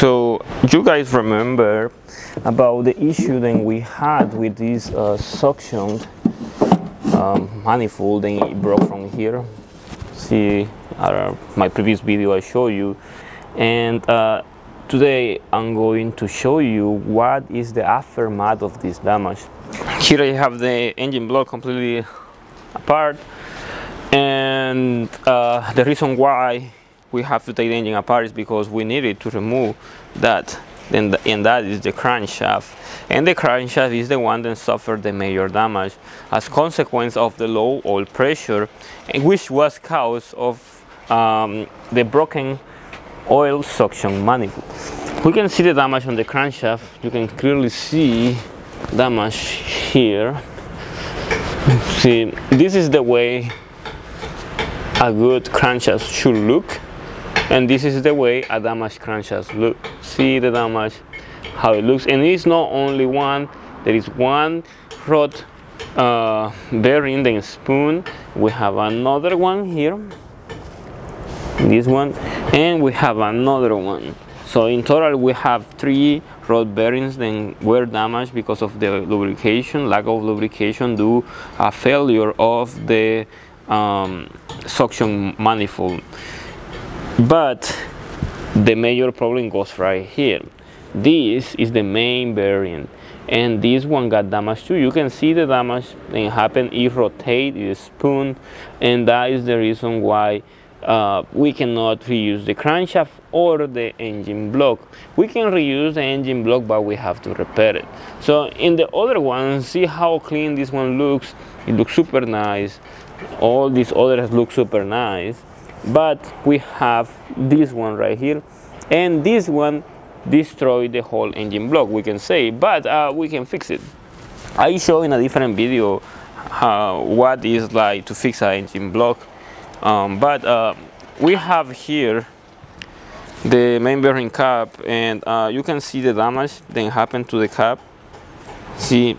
So you guys remember about the issue that we had with this suction manifold that it broke from here. See, my previous video I show you, and today I'm going to show you what is the aftermath of this damage. Here I have the engine block completely apart, and the reason why we have to take the engine apart is because we needed to remove that, and that is the crankshaft, and the crankshaft is the one that suffered the major damage as consequence of the low oil pressure, which was cause of the broken oil suction manifold. We can see the damage on the crankshaft. You can clearly see damage here. See, this is the way a good crankshaft should look, and this is the way a damaged crankshaft look. See the damage, how it looks. And it's not only one, there is one rod bearing the spoon, we have another one here, this one, and we have another one. So in total we have 3 rod bearings that were damaged because of the lubrication, lack of lubrication due a failure of the suction manifold. But the major problem goes right here. This is the main bearing, and this one got damaged too. You can see the damage that happened. It rotated the spoon, and that is the reason why we cannot reuse the crankshaft or the engine block. We can reuse the engine block, but we have to repair it. So in the other one, see how clean this one looks. It looks super nice. All these others look super nice, but we have this one right here, and this one destroyed the whole engine block, we can say, but we can fix it. I show in a different video what is like to fix an engine block, but we have here the main bearing cap, and you can see the damage that happened to the cap. See,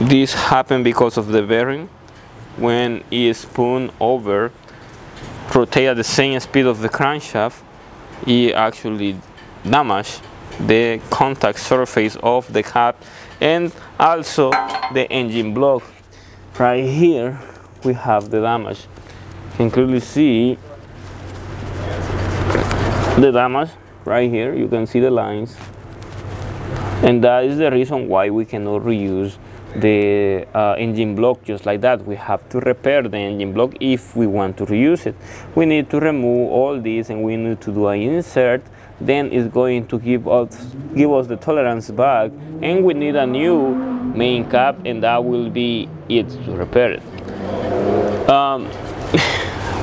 this happened because of the bearing. When it spun over, rotate at the same speed of the crankshaft, it actually damaged the contact surface of the cap and also the engine block. Right here we have the damage. You can clearly see the damage right here. You can see the lines, and that is the reason why we cannot reuse the engine block just like that. We have to repair the engine block. If we want to reuse it, we need to remove all these, and we need to do an insert. Then it's going to give us the tolerance back, and we need a new main cap, and that will be it to repair it.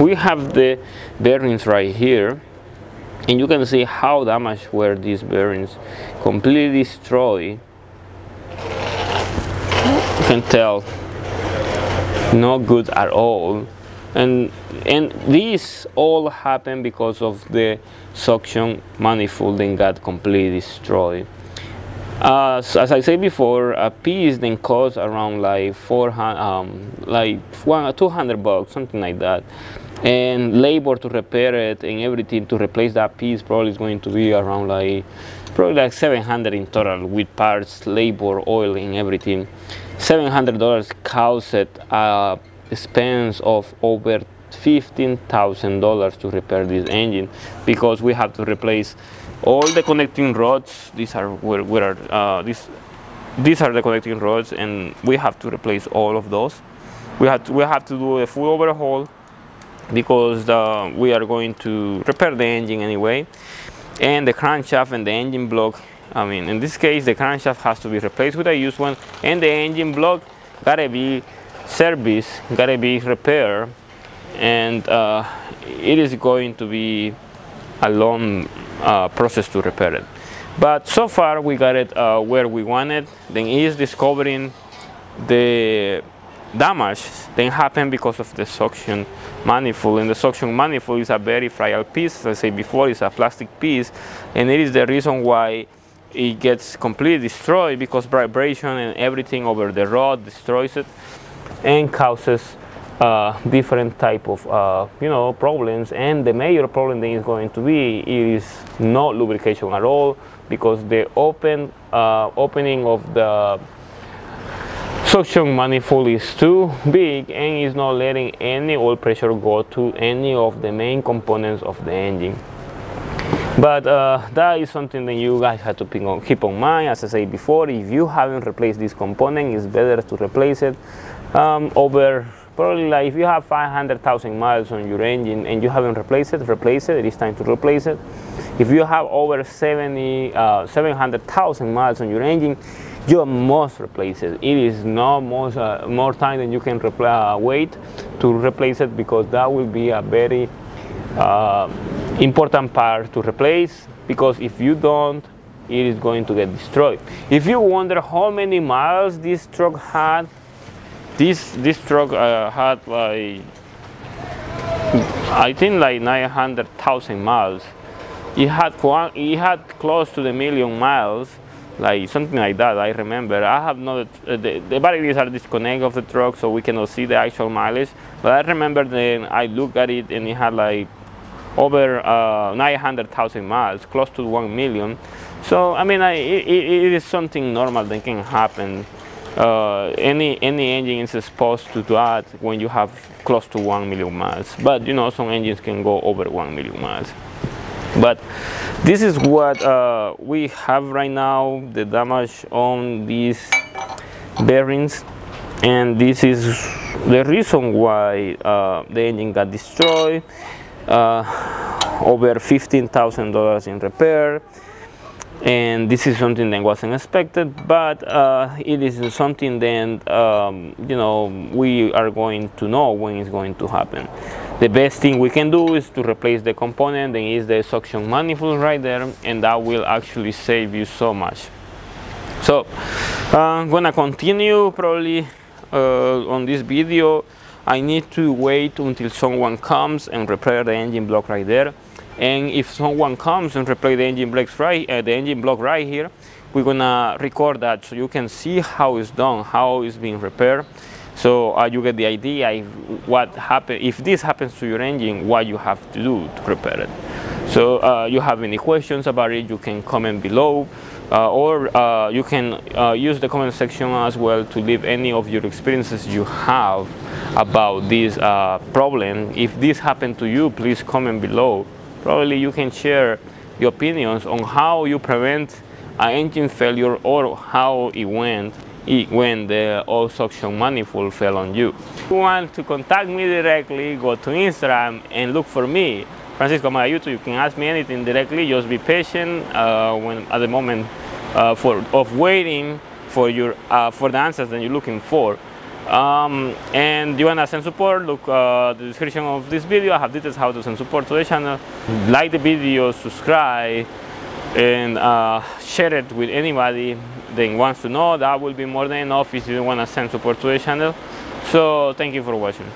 We have the bearings right here, and you can see how damaged were these bearings, completely destroyed. Can tell, not good at all, and this all happened because of the suction manifold that got completely destroyed. As I said before, a piece then cost around like 400, like $200, something like that, and labor to repair it and everything to replace that piece probably is going to be around like $700 in total with parts, labor, oil, and everything. $700 caused an expense of over $15,000 to repair this engine, because we have to replace all the connecting rods. These are the connecting rods, and we have to replace all of those. We have to do a full overhaul, because we are going to repair the engine anyway, and the crankshaft and the engine block. I mean, in this case, the crankshaft has to be replaced with a used one, and the engine block gotta be serviced, gotta be repaired, and it is going to be a long process to repair it. But so far, we got it where we wanted. Then it is discovering the damage then happened because of the suction manifold, and the suction manifold is a very fragile piece. As I said before, it's a plastic piece, and it is the reason why it gets completely destroyed, because vibration and everything over the rod destroys it and causes different type of problems, and the major problem that is going to be is no lubrication at all, because the opening of the suction manifold is too big and is not letting any oil pressure go to any of the main components of the engine. But that is something that you guys have to keep on mind. As I said before, if you haven't replaced this component, it's better to replace it over probably, like, if you have 500,000 miles on your engine and you haven't replaced it, replace it. It is time to replace it. If you have over 700,000 miles on your engine, you must replace it. It is not more time than you can wait to replace it, because that will be a very important part to replace, because if you don't, it is going to get destroyed. If you wonder how many miles this truck had, this truck had, like, I think like 900,000 miles. It had close to the 1,000,000 miles, like something like that. I remember I have not the batteries are disconnected of the truck, so we cannot see the actual mileage, but I remember then I looked at it and it had like over 900,000 miles, close to 1,000,000. So I mean, it is something normal that can happen. Any engine is supposed to do that when you have close to 1,000,000 miles. But you know, some engines can go over 1,000,000 miles. But this is what we have right now, the damage on these bearings, and this is the reason why the engine got destroyed. Over $15,000 in repair, and this is something that wasn't expected, but it is something that we are going to know when it's going to happen. The best thing we can do is to replace the component, and is the suction manifold right there, and that will actually save you so much. So I'm gonna continue probably on this video. I need to wait until someone comes and repair the engine block right there. And if someone comes and replace the engine blocks right, the engine block right here, we're gonna record that so you can see how it's done, how it's being repaired. So you get the idea of what happens if this happens to your engine, what you have to do to repair it. So you have any questions about it, you can comment below. Or you can use the comment section as well to leave any of your experiences you have about this problem. If this happened to you, please comment below. Probably you can share your opinions on how you prevent an engine failure, or how it went when the oil suction manifold fell on you. If you want to contact me directly, go to Instagram and look for me, Francisco Amaya. You can ask me anything directly. Just be patient at the moment of waiting for your for the answers that you're looking for. And you wanna send support? Look the description of this video. I have details how to send support to the channel. Like the video, subscribe, and share it with anybody that wants to know. That will be more than enough if you wanna send support to the channel. So thank you for watching.